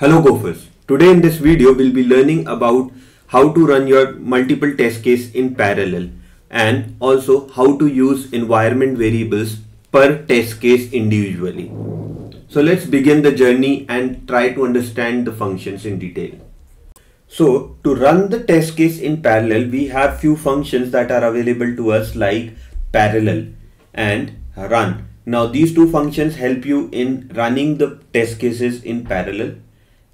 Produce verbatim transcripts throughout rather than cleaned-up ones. Hello Gophers, today in this video we'll be learning about how to run your multiple test case in parallel and also how to use environment variables per test case individually. So let's begin the journey and try to understand the functions in detail. So to run the test case in parallel, we have few functions that are available to us like parallel and run. Now these two functions help you in running the test cases in parallel.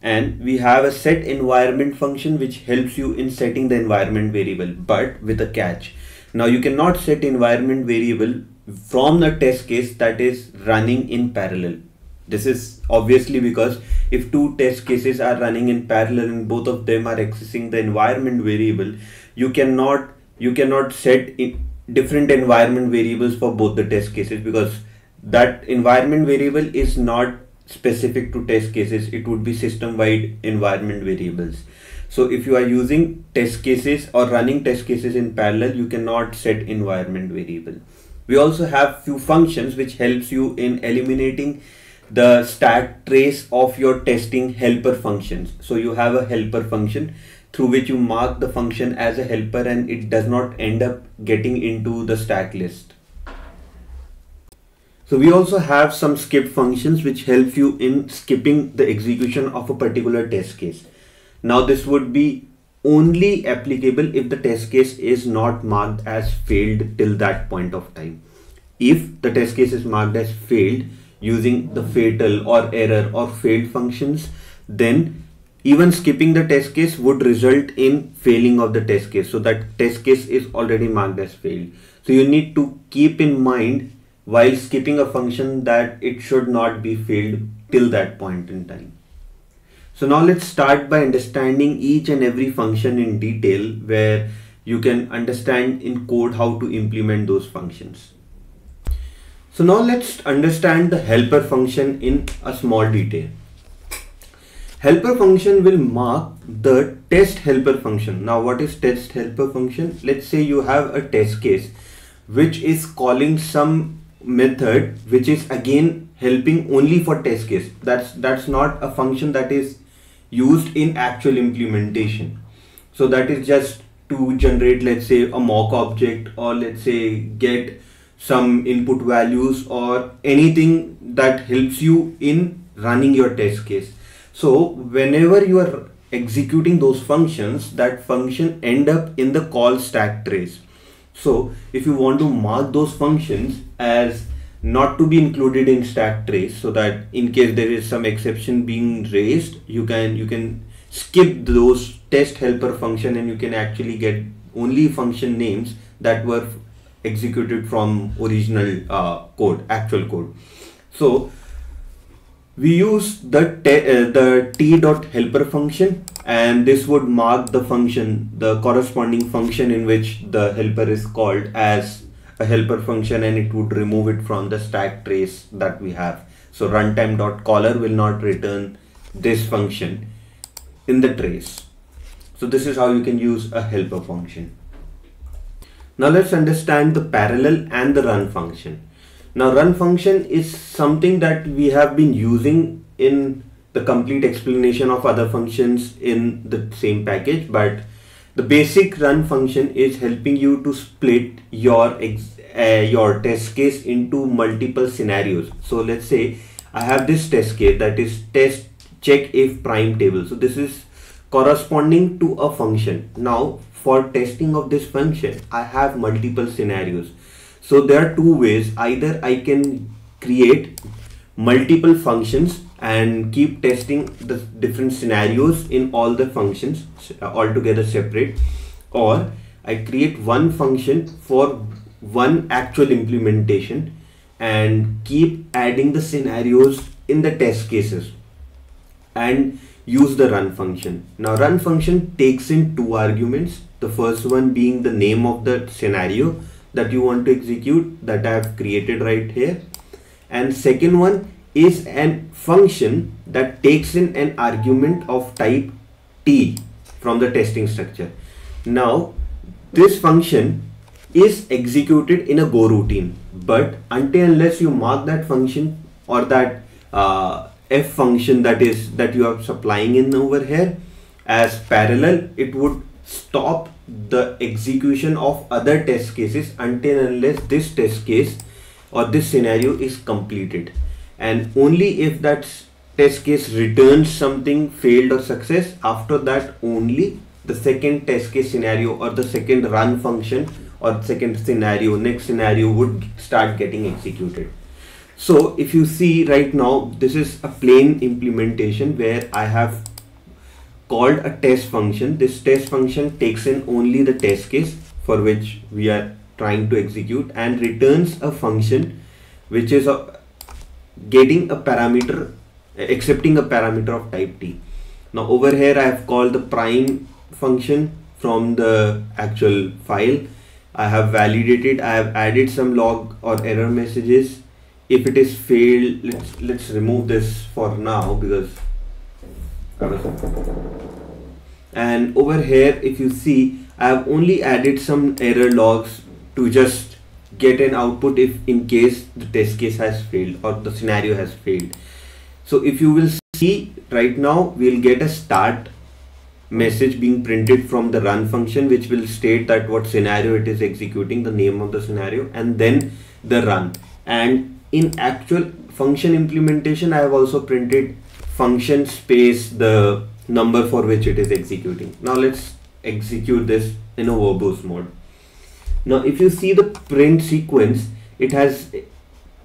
And we have a set environment function which helps you in setting the environment variable, but with a catch. Now you cannot set environment variable from the test case that is running in parallel. This is obviously because if two test cases are running in parallel and both of them are accessing the environment variable, you cannot you cannot set different environment variables for both the test cases, because that environment variable is not specific to test cases. It would be system-wide environment variables. So if you are using test cases or running test cases in parallel, you cannot set environment variable. We also have few functions which helps you in eliminating the stack trace of your testing helper functions. So you have a helper function through which you mark the function as a helper and it does not end up getting into the stack list. So we also have some skip functions which help you in skipping the execution of a particular test case. Now this would be only applicable if the test case is not marked as failed till that point of time. If the test case is marked as failed using the fatal or error or failed functions, then even skipping the test case would result in failing of the test case. So that test case is already marked as failed. So you need to keep in mind while skipping a function that it should not be failed till that point in time. So now let's start by understanding each and every function in detail, where you can understand in code how to implement those functions. So now let's understand the helper function in a small detail. Helper function will mark the test helper function. Now what is test helper function? Let's say you have a test case which is calling some method which is again helping only for test case. That's that's not a function that is used in actual implementation, so that is just to generate, let's say, a mock object, or let's say get some input values or anything that helps you in running your test case. So whenever you are executing those functions, that function end up in the call stack trace. So if you want to mark those functions as not to be included in stack trace, so that in case there is some exception being raised, you can you can skip those test helper function and you can actually get only function names that were executed from original uh, code, actual code. So we use the uh, the t dot helper function, and this would mark the function, the corresponding function in which the helper is called, as a helper function, and it would remove it from the stack trace that we have. So runtime dot caller will not return this function in the trace. So this is how you can use a helper function. Now let's understand the parallel and the run function. Now run function is something that we have been using in the complete explanation of other functions in the same package, but the basic run function is helping you to split your ex uh, your test case into multiple scenarios. So let's say I have this test case that is test check if prime table. So this is corresponding to a function. Now for testing of this function, I have multiple scenarios. So there are two ways. Either I can create multiple functions and keep testing the different scenarios in all the functions altogether separate, or I create one function for one actual implementation and keep adding the scenarios in the test cases and use the run function. Now run function takes in two arguments, the first one being the name of the scenario that you want to execute, that I have created right here, and second one is an function that takes in an argument of type t from the testing structure. Now this function is executed in a Go routine, but until unless you mark that function or that uh, f function that is that you are supplying in over here as parallel, it would stop the execution of other test cases until and unless this test case or this scenario is completed, and only if that test case returns something failed or success, after that only the second test case scenario or the second run function or second scenario next scenario would start getting executed. So if you see right now, this is a plain implementation where I have called a test function. This test function takes in only the test case for which we are trying to execute and returns a function which is a, getting a parameter, accepting a parameter of type t. Now over here I have called the prime function from the actual file. I have validated, I have added some log or error messages. If it is failed, let's let's remove this for now because I was, and over here if you see I have only added some error logs to just get an output if in case the test case has failed or the scenario has failed. So if you will see right now, we'll get a start message being printed from the run function which will state that what scenario it is executing, the name of the scenario, and then the run. And in actual function implementation, I have also printed function space the number for which it is executing. Now let's execute this in a verbose mode. Now if you see the print sequence, it has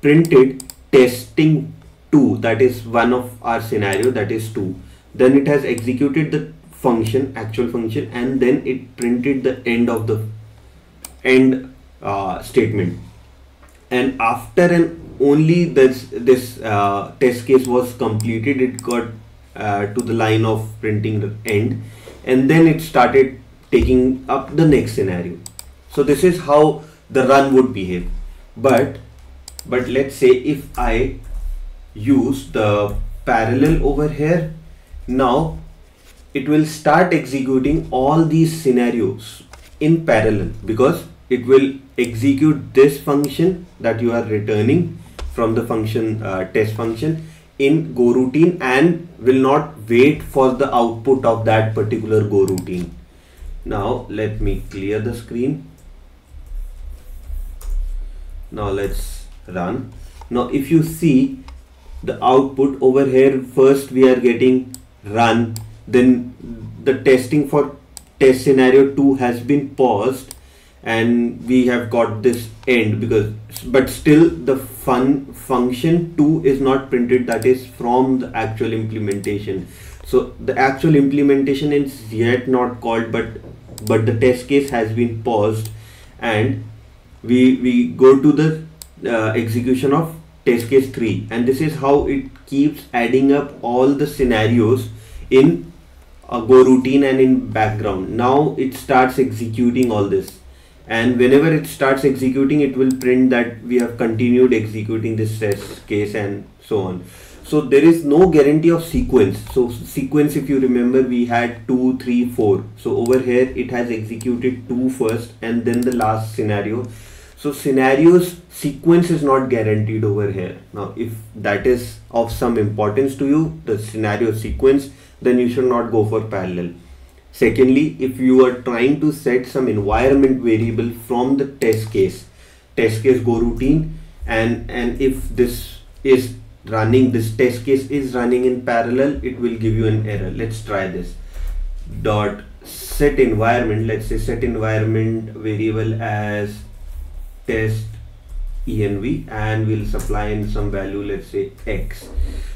printed testing two, that is one of our scenario, that is two. Then it has executed the function, actual function, and then it printed the end of the end uh, statement. And after and only this this uh, test case was completed, it got uh, to the line of printing the end, and then it started taking up the next scenario. So this is how the run would behave. But but let's say if I use the parallel over here, now it will start executing all these scenarios in parallel because it will execute this function that you are returning from the function uh, test function in go routine and will not wait for the output of that particular go routine. Now let me clear the screen. Now let's run. Now if you see the output over here, first we are getting run, then the testing for test scenario two has been paused and we have got this end, because but still the fun function two is not printed, that is from the actual implementation. So the actual implementation is yet not called, but but the test case has been paused and we we go to the uh, execution of test case three, and this is how it keeps adding up all the scenarios in a go routine and in background. Now it starts executing all this, and whenever it starts executing, it will print that we have continued executing this test case and so on. So there is no guarantee of sequence. So sequence, if you remember, we had two, three, four. So over here it has executed two first and then the last scenario. So scenarios sequence is not guaranteed over here. Now if that is of some importance to you, the scenario sequence, then you should not go for parallel. Secondly, if you are trying to set some environment variable from the test case, test case go routine, and, and if this is running, this test case is running in parallel, it will give you an error. Let's try this. Dot set environment, let's say set environment variable as test env, and we'll supply in some value, let's say x.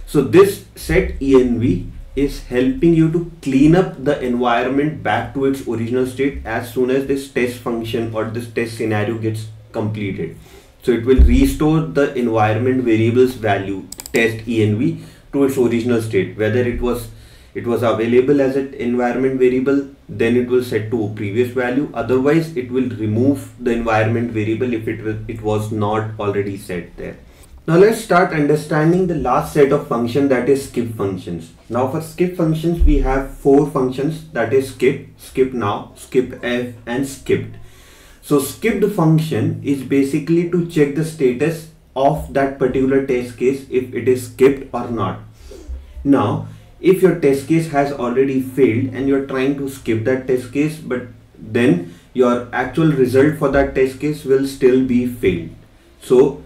So this set env is helping you to clean up the environment back to its original state as soon as this test function or this test scenario gets completed. So it will restore the environment variables value test env to its original state, whether it was it was available as an environment variable, then it will set to a previous value, otherwise it will remove the environment variable if it was, it was not already set there. Now let's start understanding the last set of function, that is skip functions. Now for skip functions we have four functions, that is skip, skip now, skip f, and skipped. So skipped function is basically to check the status of that particular test case if it is skipped or not. Now, if your test case has already failed and you're trying to skip that test case, but then your actual result for that test case will still be failed. So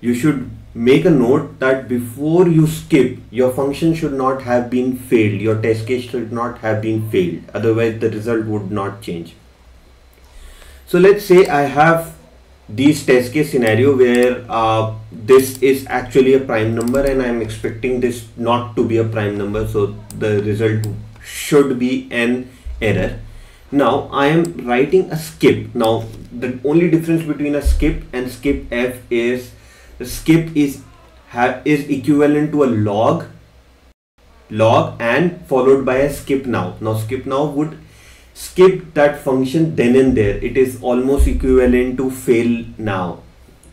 you should make a note that before you skip, your function should not have been failed. Your test case should not have been failed. Otherwise the result would not change. So let's say I have these test case scenario where uh, this is actually a prime number and I'm expecting this not to be a prime number, so the result should be an error. Now I am writing a skip. Now the only difference between a skip and skip f is the skip is have is equivalent to a log log and followed by a skip now. Now skip now would skip that function then and there. It is almost equivalent to fail now.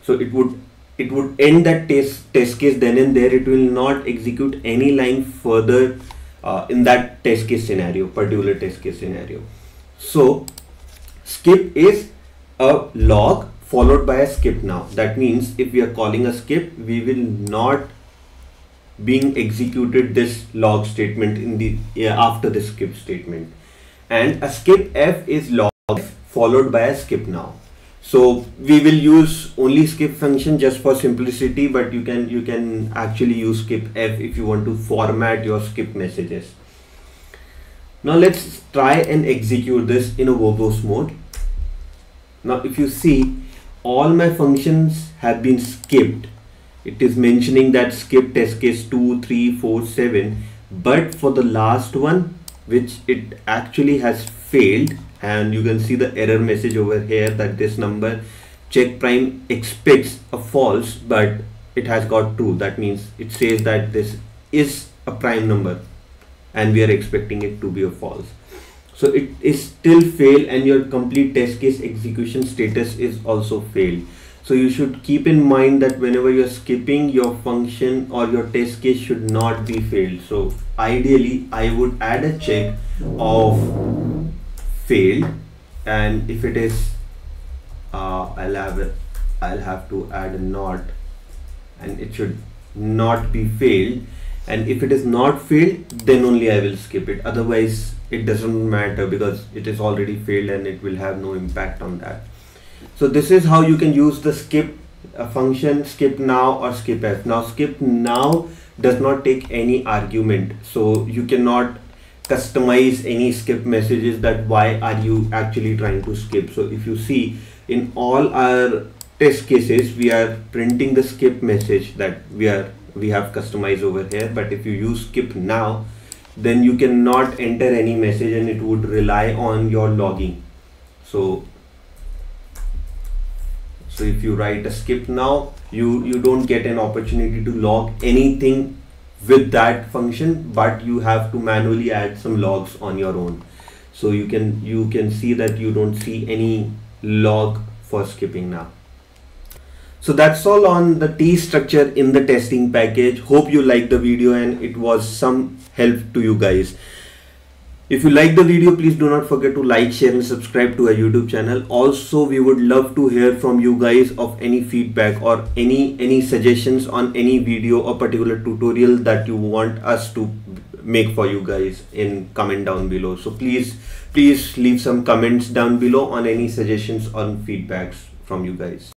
So it would it would end that test test case then and there. It will not execute any line further uh, in that test case scenario, particular test case scenario. So skip is a log followed by a skip now. That means if we are calling a skip, we will not being executed this log statement in the yeah, after the skip statement. And a skip f is log f followed by a skip now. So we will use only skip function just for simplicity, but you can you can actually use skip f if you want to format your skip messages. Now let's try and execute this in a verbose mode. Now if you see, all my functions have been skipped. It is mentioning that skip test case two, three, four, seven, but for the last one, which it actually has failed, and you can see the error message over here that this number check prime expects a false, but it has got true. That means it says that this is a prime number and we are expecting it to be a false. So it is still fail and your complete test case execution status is also failed. So you should keep in mind that whenever you're skipping, your function or your test case should not be failed. So ideally, I would add a check of failed, and if it is, uh, I'll have a, I'll have to add a not, and it should not be failed. And if it is not failed, then only I will skip it. Otherwise, it doesn't matter because it is already failed and it will have no impact on that. So this is how you can use the skip uh, function, skip now or skip f. Now skip now does not take any argument, so you cannot customize any skip messages that why are you actually trying to skip. So if you see, in all our test cases, we are printing the skip message that we are we have customized over here, but if you use skip now, then you cannot enter any message and it would rely on your logging. So So if you write a skip now, you, you don't get an opportunity to log anything with that function, but you have to manually add some logs on your own. So you can, you can see that you don't see any log for skipping now. So that's all on the T structure in the testing package. Hope you liked the video and it was some help to you guys. If you like the video, please do not forget to like, share and subscribe to our YouTube channel. Also, we would love to hear from you guys of any feedback or any any suggestions on any video or particular tutorial that you want us to make for you guys in comment down below. So please, please leave some comments down below on any suggestions or feedbacks from you guys.